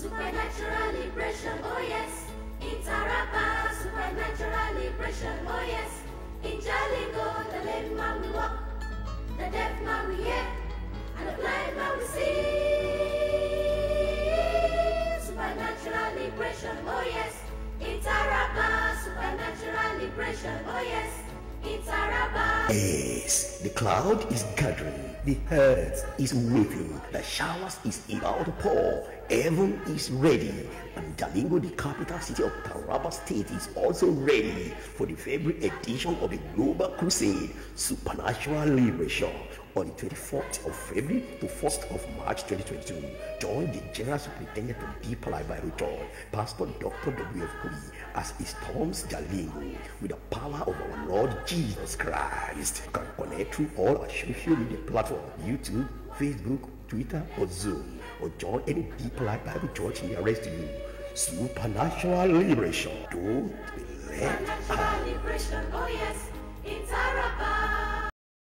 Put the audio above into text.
Supernatural Liberation, oh yes. In Taraba, Supernatural Liberation, oh yes. In Jalingo, the lame man we walk, the deaf man we hear, and the blind man we see. Supernatural Liberation, oh yes. In Taraba, Supernatural Liberation, oh yes. In Taraba. Yes, the cloud is gathering, the earth is waving, the showers is about to pour, heaven is ready, and Jalingo, the capital city of Taraba State, is also ready for the February edition of the Global Crusade, Supernatural Liberation, on the 24th of February to 1st of March 2022. Join the General Superintendent of Deep Life Bible Church, Pastor Dr. W. F. Kui, as he storms Jalingo with the power of our Lord Jesus Christ. You can connect through all our social media platforms, YouTube, Facebook, Twitter, or Zoom, or join any Deep Life Bible Church nearest to you. Supernatural Liberation. Don't be left out.